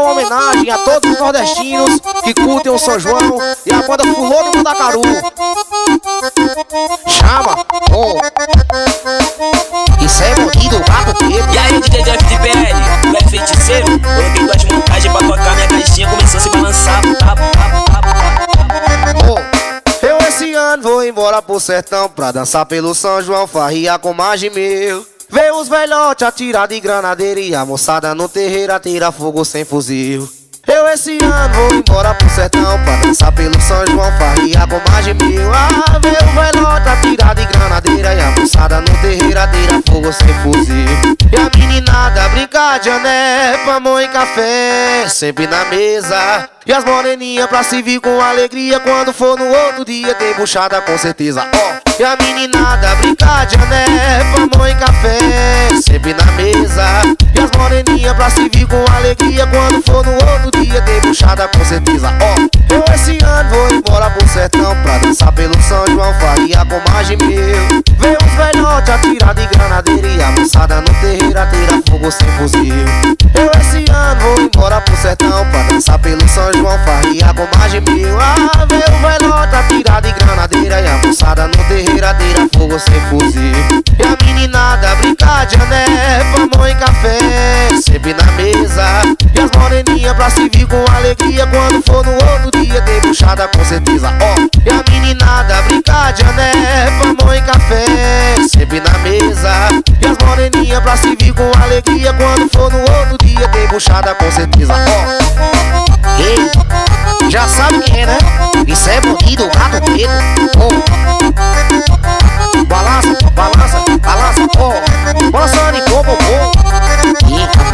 é uma homenagem a todos os nordestinos que curtem o São João e a banda Fulô do Mandacaru. Chama, isso é bonito, papo. E aí, DJ Jeff Depl, vai feiticeiro? Eu vim com as montagens pra tocar, minha caixinha começou a se balançar. Eu esse ano vou embora pro sertão pra dançar pelo São João, farria com mais de mil. Vê os velhotes atirar de granadeira e a moçada no terreiro atira fogo sem fuzil. Eu esse ano vou embora pro sertão pra dançar pelo São João, farria com mais de mil. Ah, vê os velhotes atirar de granadeira e a moçada no terreiro atira fogo sem fuzil. E a meninada brincar de ané, pamão e café, sempre na mesa. E as moreninhas pra se vir com alegria, quando for no outro dia tem buchada com certeza, ó. E a meninada brincar de ané, pamão e café, sempre na mesa. E as moreninhas pra se vir com alegria, quando for no outro dia tem buchada com certeza, ó. Eu esse ano vou embora pro sertão pra dançar pelo São João, faria com mais de mil. Vê os velhotes atirar de granadeira e a moçada no terreiro atira fogo sem fuzil. Eu esse ano vou embora pro sertão pra dançar pelo São João, farria com mais de mil. Ah, vê o velhote atirar de granadeira e a moçada no terreiro atira fogo sem fuzil. E a meninada brincar de ané, pamão e café, sempre na mesa. E as moreninhas pra se vir com alegria, quando for no outro dia tem buchada com certeza, ó. E a meninada brincar de ané, pamão e café, sempre na mesa. E as moreninhas pra se vir com alegria, quando for no outro dia tem buchada com certeza, ó. Ei, já sabe quem é, né? Isso é bonito, rato preto, oh. Balança, balança, balança, oh. Balançando e bom, bom, bom.